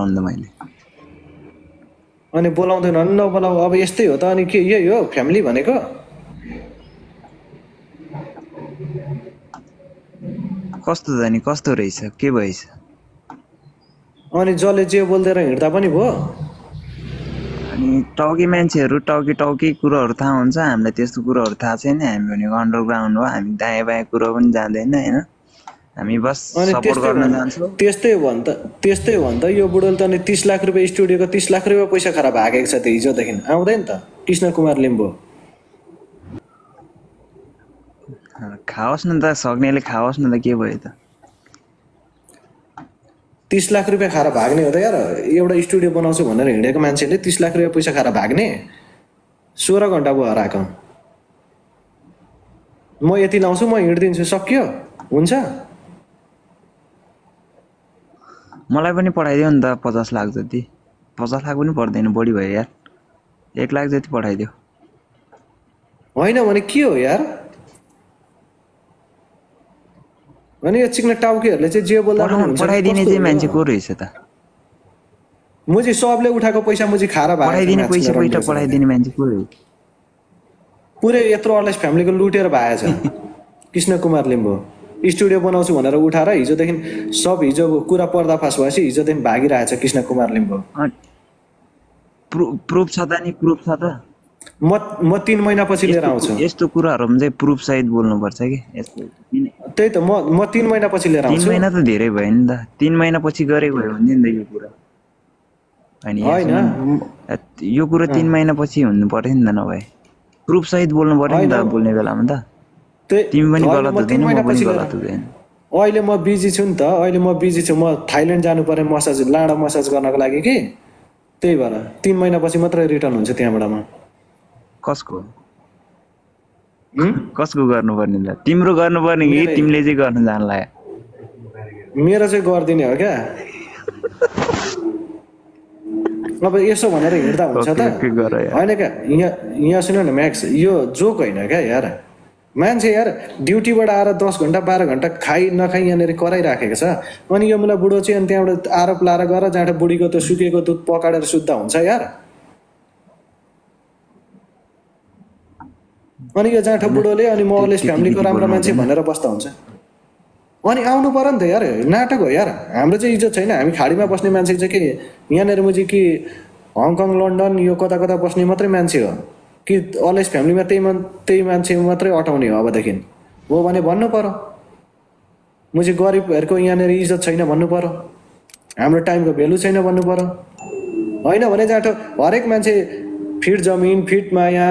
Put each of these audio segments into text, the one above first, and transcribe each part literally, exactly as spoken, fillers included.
भन्दा मैले अनि बोलाउँदैन नि नबोलाऊ अब यस्तै हो त अनि के यही हो फ्यामिली भनेको कस्तो जानी कस्तो रहेछ के भइछ अनि जले जे बोल्दै हिँड्दा पनि भयो अनि टौकी मान्छेहरु टौकी टौकी कुराहरु थाहा हुन्छ हामीलाई त्यस्तो कुराहरु थाहा छैन हामी भनेको अन्डरग्राउन्ड हो हामी दायाँ बायाँ कुरा पनि जान्दैन हैन हामी बस सपोर्ट गर्न जान्छौ त्यस्तै हो भन्त त्यस्तै हो भन्त यो बुढोले त नि तीस लाख रुपैयाँ स्टुडियोको तीस लाख रुपैयाँ पैसा खराब हाकेको छ त्यो हिजो देखिन आउँदैन त कृष्ण कुमार लिम्बू खाओस् न त सक्नेले खाओस् न त के भयो त तीस लाख रुपैयाँ खाएर भाग्ने हो त यार एउटा स्टुडियो बनाउँछु भनेर हिँडेको मान्छेले तीस लाख रुपैयाँ पैसा खाएर भाग्ने सोह्र घण्टा भयो हराको म यति लाउँछु म हिँड्दिन्छु सक्यो हुन्छ मलाई पनि पठाइदियो नि त पचास लाख जति पचास लाख पनि पर्दैन बढी भयो यार एक लाख जति पठाइदियो हैन भने के हो यार अनि यो चिक्न टाउकेहरुले चाहिँ जे बोल्दा पनि पठाइदिने चाहिँ मान्छे को रहेछ त मुजी सबले उठाको पैसा मुजी खाएर भाग पठाइदिने पैसा पैसा पठाइदिने मान्छे को रहेछ पुरै यत्रो अरलेस फ्यामिलीको लुटेर भाएछ कृष्ण कुमार लिम्बू स्टुडियो बनाउँछु भनेर उठाएर हिजो देखिन सब हिजो कुरा पर्दाफास भएपछि हिजो दिन भागिरहेछ कृष्ण कुमार लिम्बू प्रुफ छ त नि प्रुफ छ त म म तीन महिनापछि लिएर आउँछु यस्तो कुराहरुमा चाहिँ प्रुफ सहित बोल्नु पर्छ के यस्तो त्यही त म म तीन महिनापछि लिएर आउँछु तीन महिना त धेरै भयो नि त तीन महिनापछि गरेको हो भने नि यो कुरा अनि हैन यो कुरा तीन महिनापछि हुनु पर्यो नि त नभए प्रुफ सहित बोल्नु पर्यो नि त बोल्ने बेलामा त तिमी पनि गलत हुँदैन म पनि गलत हुँदैन अहिले म बिजी छु नि त अहिले म बिजी छु म थाइल्यान्ड जानु पर्यो मसाज लाडा मसाज गर्नको लागि के त्यही भएर तीन महिनापछि मात्र रिटर्न हुन्छ त्यहाँबाट म कसको कसको गर्नुपर्ने ल तिम्रो गर्नुपर्ने कि तिमीले चाहिँ गर्न जान लाग्यो मेरो चाहिँ गर्दिने हो क्या अब यसो भनेर हिँड्दा हुन्छ त हैन के यहाँ यहाँ सुन न म्याक्स यो जोक हैन क्या यार मान्छे यार ड्युटीबाट आएर दस घण्टा बाह्र घण्टा खाइ नखाइ यहाँनेर कराइराखेको छ अनि यो मलाई बुढो चाहिँ अनि त्यहाँबाट आरोप लाएर गएर जाँडा बुढीको त्यो सुकेको दुध पकाडेर सुत्दा हुन्छ यार अनि यो जाँठो बुढोले अनि म अरलेस फ्यामिलीको राम्रो मान्छे भनेर बस्दा हुन्छ अनि आउनु पर्यो नि त यार नाटक हो यार हाम्रो चाहिँ इज्जत छैन हामी खाडीमा बस्ने मान्छे चाहिँ के यहाँनेर मुझे कि हङकङ लन्डन यो कता कता बस्ने मात्रै मान्छे हो कि अरलेस फ्यामिलीमा त्यही मान त्यही मान्छे मात्रै अटाउने हो अबदेखि हो भने भन्नु पर्यो मुझे गरिबहरूको यहाँनेर इज्जत छैन भन्नु पर्यो हाम्रो टाइमको भेल्यु छैन भन्नु पर्यो होइन भने जाँठो हरेक मान्छे फिट जमिन फिट माया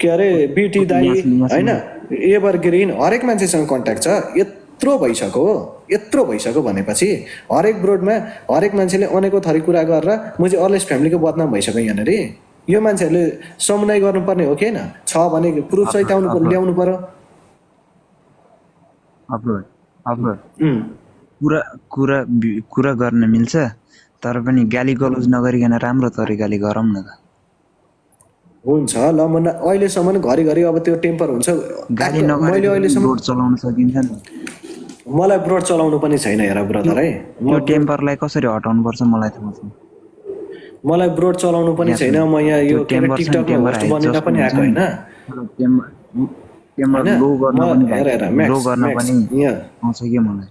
के अरे बिटी दाई हैन एभरग्रीन हरेक मान्छेसँग कन्ट्याक्ट छ यत्रो भइसक्यो यत्रो भइसक्यो भनेपछि हरेक ब्रोडमा हरेक मान्छेले अनेकौं थरी कुरा गरेर म चाहिँ अरलेस फ्यामिलीको बदनाम भइसक्यो यहाँनेर यो मान्छेहरुले समन्वय गर्नुपर्ने हो कि हैन छ भने प्रुफ सहित आउनु पर्यो ल्याउनु पर्यो अपलोड अपलोड कुरा कुरा कुरा गर्न मिल्छ तर पनि गाली गलोज नगरिकन राम्रो तरिकाले गरौँ न त हुन्छ ल म अहिले सम्म घरि घरि अब त्यो टेम्पर हुन्छ गाडी नगरी मैले अहिले सम्म ब्रोड चलाउन सकिन्छ नि मलाई ब्रोड चलाउनु पनि छैन हेर ब्रदर है यो टेम्परलाई कसरी हटाउनु पर्छ मलाई थाहा छैन मलाई ब्रोड चलाउनु पनि छैन म यहाँ यो टिकटक होस्ट बनेर पनि आएको हैन टेम्पर लो गर्न पनि हेर हेर लो गर्न पनि यहाँ आउँछ के मलाई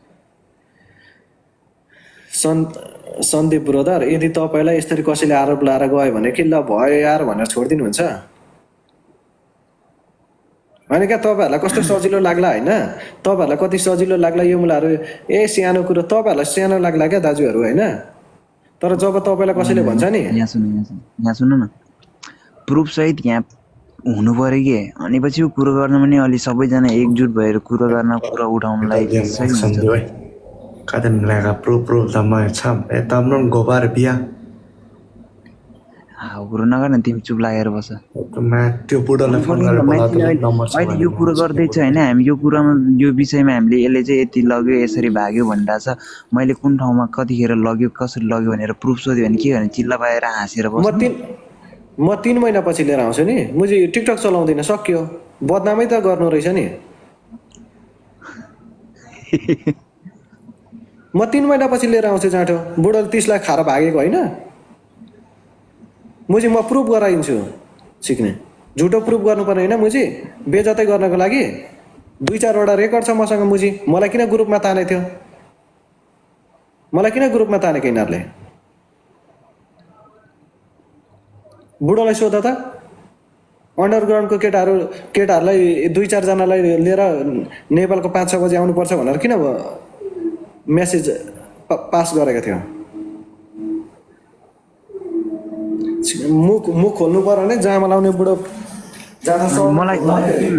सन्दीप ब्रदर यदि तपाईलाई यसरी कसैले आरोप लाएर गयो भने के ल भयो यार भनेर छोड्दिनु हुन्छ अनि के तपाईहरुलाई कस्तो सजिलो लाग्ला हैन तपाईहरुलाई कति सजिलो लाग्ला यो मुलाहरु ए सानो कुरा तपाईहरुलाई सानो लाग्ला के दाजुहरु हैन तर जब तपाईलाई कसैले भन्छ नि यहाँ सुन्नु यहाँ सुन्नु न प्रुफ सहित यहाँ हुनु पर्यो के अनि पछि कुरा गर्न पनि अलि सबै जना एकजुट भएर कुरा गर्न कुरा उठाउनलाई सही हुन्छ कादन लागा प्रो प्रो तमा छम ए तमन गोबार बिया आ गुरु नगर न तिमी चुप लागेर बस म त्यो बुढोलाई फोन गरेर नम्बर छैन अहिले यो कुरा गर्दै छ हैन हामी यो कुरामा यो विषयमा हामीले यसले चाहिँ यति लग्यो यसरी भाग्यो भन्दा छ मैले कुन ठाउँमा कतिखेर लग्यो कसरी लग्यो भनेर प्रुफ सोध्यो भने के भने चिल्ला पाएर हाँसेर बस म तीन म तीन महिना पछि लिएर आउँछु नि म चाहिँ टिकटक चलाउँदिन सक्यो बदनामै त गर्नु रहेछ नि म तीन महीना पछि लिएर आउँछु जाँठो बुढोले तीस लाख खाएर भागेको हैन मुजी म प्रुफ गराइन्छु सिक्ने झुटो प्रुफ गर्नुपर्ने हैन मुजी बेजतै गर्नको लागि दुई चार वटा रेकर्ड छ मसँग मुजी मलाई किन ग्रुपमा ताने थियो मलाई किन ग्रुपमा तानेकै नरले बुढोलाई सोध्दा त अन्डरग्राउन्डको केटाहरु केटाहरुलाई दुई चार जनालाई लिएर नेपालको पाँच छ बजे आउनु पर्छ भनेर किन मेसेज पास गरेको थियो मुख मुख खोल्नु पर्यो भने जामा लाउने बुढो जामा सो मलाई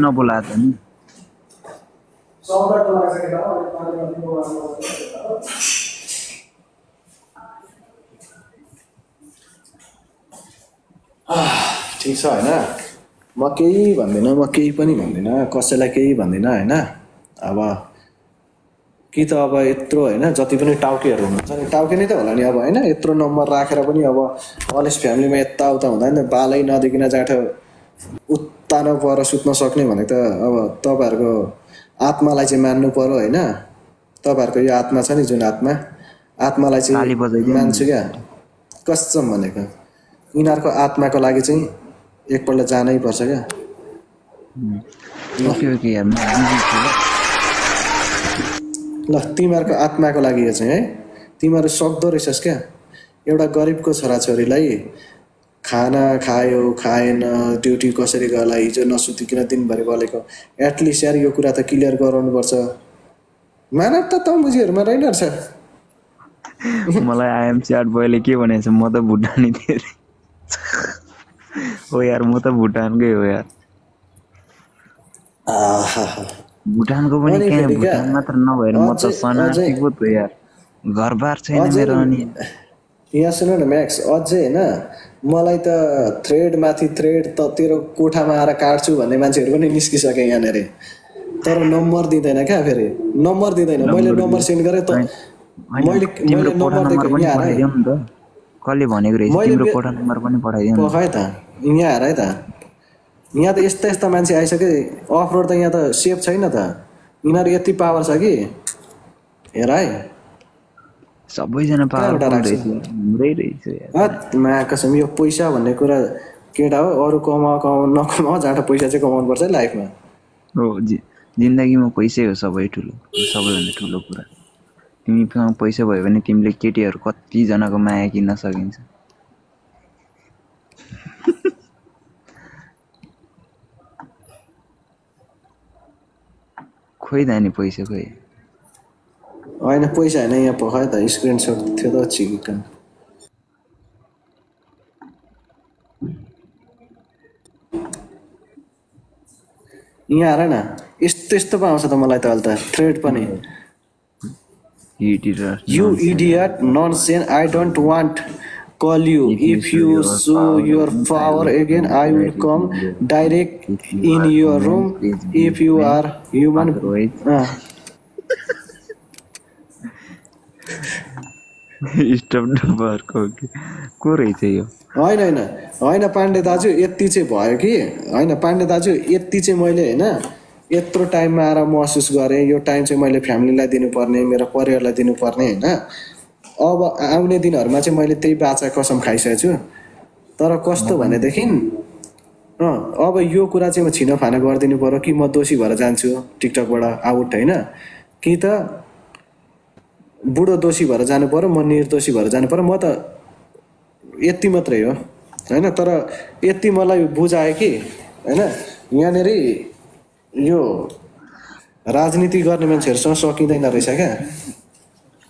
नबोला त नि सौबाट लाग्छ केटा अनि पानी पनि बोल्छ ठीक है हैन म केही भन्दिन म केही पनि भन्दिन कसैलाई केही भन्दिन हैन अब कि त अब यत्रो हैन जति पनि टाउकेहरु हुनुहुन्छ नि टाउके नै त होला नि अब हैन यत्रो नम्बर राखेर पनि अब अलेस फ्यामिलीमा यता उता हुँदा नि बालै नदेखिन जाठो उत्तानो पर सुत्न सक्ने भनेको त अब तपाईहरुको आत्मालाई चाहिँ मान्नु पर्यो हैन तपाईहरुको यो आत्मा छ नि जुन आत्मा आत्मालाई चाहिँ मान्छु क्या कसम भनेको इनारको आत्माको लागि चाहिँ एकपल्ट जानै पर्छ क्या ल तिमीहरुको आत्माको लागि यो चाहिँ है तिमीहरु सक्दो रहेछस् क्या एउटा गरिबको छोराछोरीलाई खाना खायो खाएन ड्युटी कसरी गर्ला हिजो नसुतिकिन दिनभरि बलेको एटलिस्ट यार यो कुरा त क्लियर गराउनु पर्छ मानवता त मुजीहरुमा रहेन रहेछ मलाई आइएम च्याट बोयले के भनेछ म त भुटानी थिए ओ यार म त भुटान गए हो यार आहा भुटान को पनि के भुटान मात्र नभएर म त सनाति पो त यार घरबार छैन मेरो अनि यहाँ सुन न मैक्स अझै हैन मलाई त थ्रेड माथि थ्रेड त तेरो कोठामा आएर काट्छु भन्ने मान्छेहरु पनि निस्किसके यहाँ नरे तर नम्बर दिदैन क्या फेरि नम्बर दिदैन मैले नम्बर सेन्ड गरे त मैले मैले नम्बर दिएको नि आरे कले भनेको रहेछ तिम्रो कोठा नम्बर पनि पठाइदिनु हो खै त यहाँ हराय त यहाँ त यस्ता यस्ता मान्छे आइसके अफ रोड त यहाँ त सेफ छैन त इनार यति पावर छ कि हेराय सबै जना पावर रहेछ हाम्रै रहेछ यार म कसम यो पैसा भन्ने कुरा केटा हो अरु कमा कमा नकमा जाटा पैसा चाहिँ कमाउनु पर्छ लाइफमा हो जिन्दगीमा पैसा हो सबै ठुलो सबैभन्दा ठुलो कुरा तिमीसँग पैसा भयो भने तिमीले केटीहरु कति जनाको माया किन्न सकिन्छ खोइ दानी पैसा खोइ हैन पैसा हैन यहाँ पखायो त स्क्रिनशॉट थियो त चिकन यहाँ हेर न यस्तो यस्तो पाउँछ त मलाई त अलता थ्रेड पनि You idiot, nonsense! I don't want call you. If you show your power again, I will come direct in your room. If you are human, stop the bark. Okay, को रहेछ यो? होइन होइन होइन पाण्डे दाजु यति चाहिँ भयो कि होइन पाण्डे दाजु यति चाहिँ मैले हैन यत्रो टाइममा आएर महसुस गरे यो टाइम चाहिँ मैले फ्यामिलीलाई दिनुपर्ने मेरो परिवारलाई दिनुपर्ने हैन अब आउने दिनहरुमा चाहिँ मैले त्यही बाचा कसम खाइसकेछु तर कस्तो भने देखिन अ अब यो कुरा चाहिँ म छिनोफाना गर्दिनु पर्यो कि म दोषी भएर जान्छु टिकटकबाट आउट हैन कि त बुढो दोषी भएर जानु पर्यो म निर्दोषी भएर जानु पर्यो म त यति मात्रै हो हैन तर यति मलाई बुझाए कि हैन यहाँ नेरी यो राजनीति गर्ने मान्छेहरुसँग सकिदैन रहेछ क्या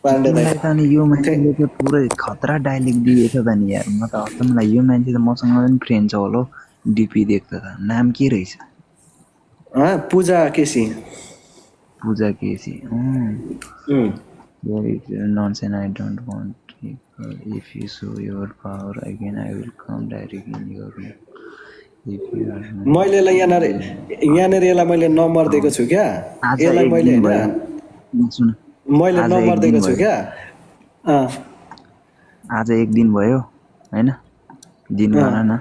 पाण्डे दाइ यो मान्छेले त पुरै खतरा डायलेक्ट दिएको त नि यार म त हत्तमलाई यो मान्छे त मसँग पनि फ्रेन्ड छ होला डीपी देख्दा त नाम के रहेछ अ Puja KC Puja KC uh nonsense I don't want if you show your power again I will come direct in your मैले ल यहाँ नरे यहाँ नरे ला मैले नम्बर दिएको छु क्या एलाई मैले सुन मैले नम्बर दिएको छु क्या अ आज एक दिन भयो हैन दिन भन न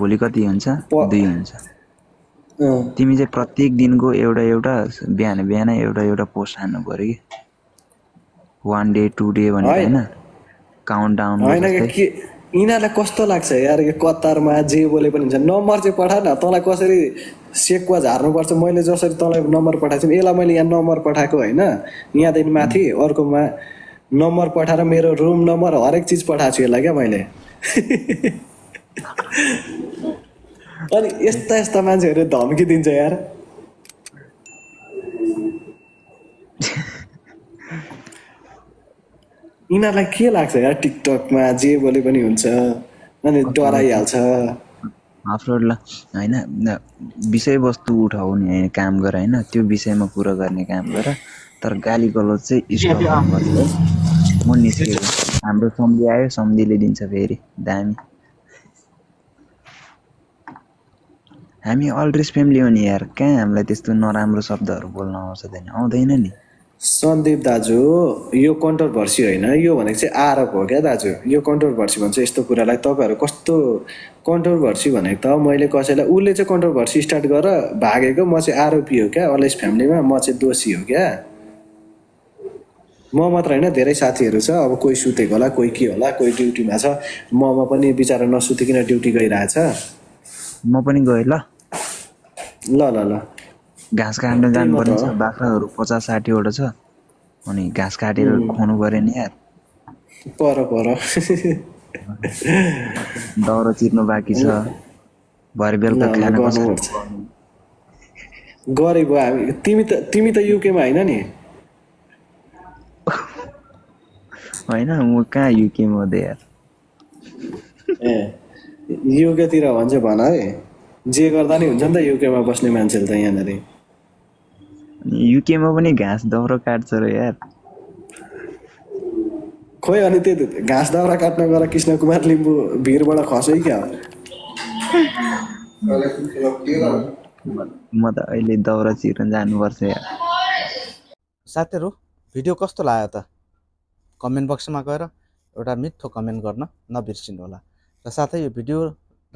भोलि कति हुन्छ दुई हुन्छ तिमी चाहिँ प्रत्येक दिनको एउटा एउटा बिहान बिहान एउटा एउटा पोस्ट हान्नु पर्यो कि वन डे टू डे भनेर हैन काउन्ट डाउन जस्तै इनाला कस्तो लाग्छ यार के कतारमा जे बोले पनि हुन्छ नम्बर चाहिँ पठा न तँलाई कसरी सेक्वा झार्नु पर्छ मैले जसरी तँलाई नम्बर पठाएको छु एला मैले यहाँ नम्बर पठाएको हैन यहाँदेखि माथि अर्कोमा नम्बर पठाएर मेरो रुम नम्बर हरेक चीज पठाएको छु एला के मैले अनि यस्ता यस्ता मान्छेहरु धम्की दिन्छ यार इनालाई के लाग्छ यार टिकटक मा जे बोले पनि हुन्छ अनि डराइहाल्छ आफ्रोड हैन विषय वस्तु उठाउने हैन काम गरे हैन त्यो विषयमा कुरा गर्ने काम गरे तर गाली गलौज चाहिँ स्टप गर्नुपर्छ म निस्केँ हाम्रो सम्झि आयो सम्झिले दिन्छ फेरि दामी हामी अलरेडी फ्यामिली हो नि यार कहाँ हामीलाई त्यस्तो नराम्रो शब्दहरु बोल्न आउँछ हैन आउँदैन नि संदीप दाजु यो कन्ट्रोभर्सी हैन यो भनेको चाहिँ आरोप हो क्या दाजु यो कन्ट्रोभर्सी भन्छ यस्तो कुरालाई तपाईहरु कस्तो कन्ट्रोभर्सी भनेको त मैले कसैलाई उले चाहिँ कन्ट्रोभर्सी स्टार्ट गरेर भागेको म चाहिँ आरोपी हो क्या अलेस फ्यामिलीमा म चाहिँ दोषी हो क्या म मात्र हैन धेरै साथीहरु छ अब कोही सुतेको होला कोही के होला कोही ड्युटीमा छ ममा पनि बिचारा नसुतिकिन ड्युटी गइराछ म पनि गए ल ल ल ल घाँस काट्न जानुपर्छ बाख्राहरु पचास साठी वटा छ अनि घाँस काटेर खुवाउनु पर्यो नि यार पर पर दाउरा चिर्नु बाकी छ भरे बेलुका खाना बस्नुपर्छ गरे भयो हामी तिमी त तिमी त युके मा हैन नि हैन म कहाँ युके मा दे यार ए युके तिर भन्छ भन है जे गर्दा नि हुन्छ नि त युके मा बस्ने मान्छेले त यहाँ नरे युके मा पनि घाँस दाउरा काट्छ र यार खोइ अनि त्यो घाँस दाउरा काट्न गएर कृष्ण कुमार लिम्बू भीरबाट खस्यो क्या म त अहिले दाउरा चिर्न जानुपर्छ यार साथीहरु भिडियो कस्तो लाग्यो त कमेन्ट बक्समा गएर एउटा मिठो कमेन्ट गर्न नबिर्सिनु होला र साथै यो भिडियो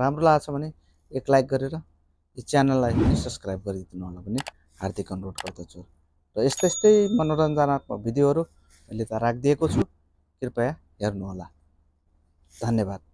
राम्रो लाग्छ भने एक लाइक गरेर यो च्यानललाई पनि सब्स्क्राइब गरिदिनु होला भन्ने हार्दिक अनुरोध गर्दछु र यस्तै यस्तै मनोरञ्जनात्मक भिडियोहरू मैले त राखिदिएको छु कृपया हेर्नु होला धन्यवाद।